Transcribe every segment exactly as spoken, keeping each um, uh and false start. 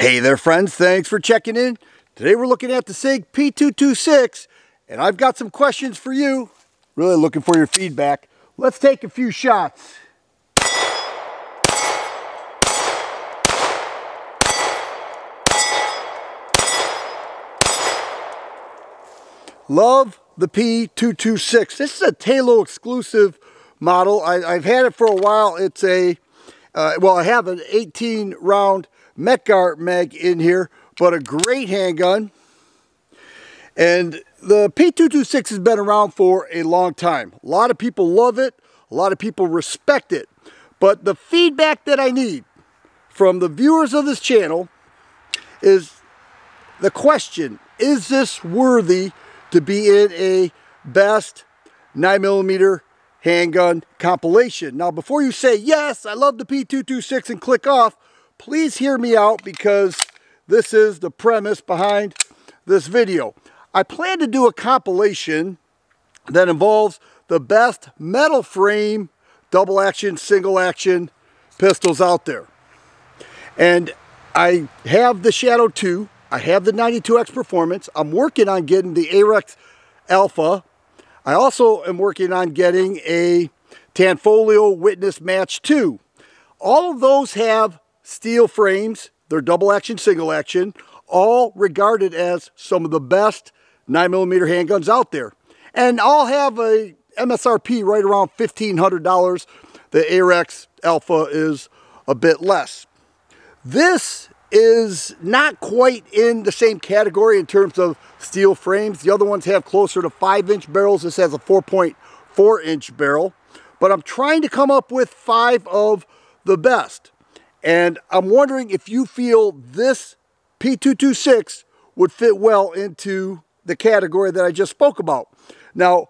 Hey there friends, thanks for checking in. Today we're looking at the SIG P two twenty-six and I've got some questions for you. Really looking for your feedback. Let's take a few shots. Love the P two twenty-six. This is a Talo exclusive model. I, I've had it for a while. It's a, uh, well, I have an eighteen round MetGart mag in here, but a great handgun. And the P two twenty-six has been around for a long time. A lot of people love it. A lot of people respect it. But the feedback that I need from the viewers of this channel is the question, is this worthy to be in a best nine millimeter handgun compilation? Now, before you say, yes, I love the P two twenty-six and click off, please hear me out because this is the premise behind this video. I plan to do a compilation that involves the best metal frame, double action, single action pistols out there. And I have the Shadow two. I have the ninety-two X Performance. I'm working on getting the Arex Alpha. I also am working on getting a Tanfoglio Witness Match two. All of those have steel frames. They're double action, single action, all regarded as some of the best nine millimeter handguns out there. And all have a M S R P right around fifteen hundred dollars. The Arex Alpha is a bit less. This is not quite in the same category in terms of steel frames. The other ones have closer to five inch barrels. This has a four point four inch barrel, but I'm trying to come up with five of the best. And I'm wondering if you feel this P two twenty-six would fit well into the category that I just spoke about. Now,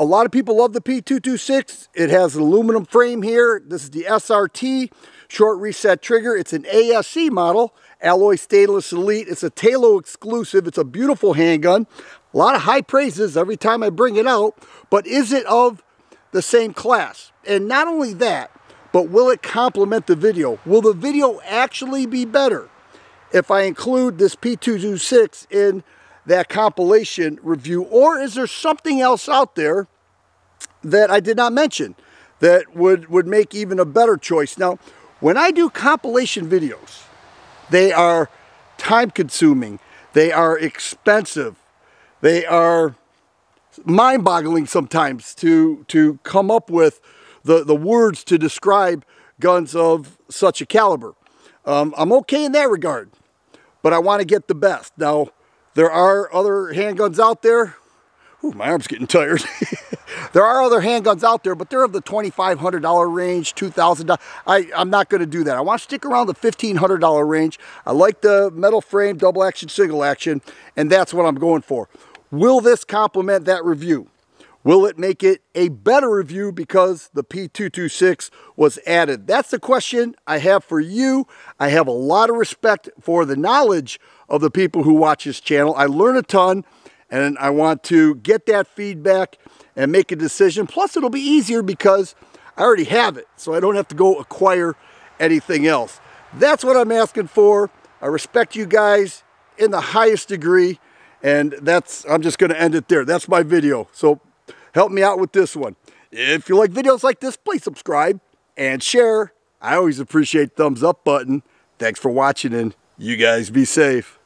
a lot of people love the P two twenty-six. It has an aluminum frame here. This is the S R T, short reset trigger. It's an A S C model, alloy stainless elite. It's a Talo exclusive. It's a beautiful handgun. A lot of high praises every time I bring it out, but is it of the same class? And not only that, but will it complement the video? Will the video actually be better if I include this P two twenty-six in that compilation review, or is there something else out there that I did not mention that would would make even a better choice? Now, when I do compilation videos, they are time consuming, they are expensive, they are mind-boggling sometimes to to come up with the the words to describe guns of such a caliber. um, I'm okay in that regard, but I want to get the best. Now, there are other handguns out there. Ooh, my arm's getting tired. There are other handguns out there, but they're of the twenty-five hundred dollar range, two thousand dollars. I, I'm not gonna do that. I wanna stick around the fifteen hundred dollar range. I like the metal frame, double action, single action, and that's what I'm going for. Will this complement that review? Will it make it a better review because the P two twenty-six was added? That's the question I have for you. I have a lot of respect for the knowledge of the people who watch this channel. I learn a ton, and I want to get that feedback and make a decision. Plus, it'll be easier because I already have it, so I don't have to go acquire anything else. That's what I'm asking for. I respect you guys in the highest degree, and that's, I'm just gonna end it there. That's my video. So help me out with this one. If you like videos like this, please subscribe and share. I always appreciate the thumbs up button. Thanks for watching, and you guys be safe.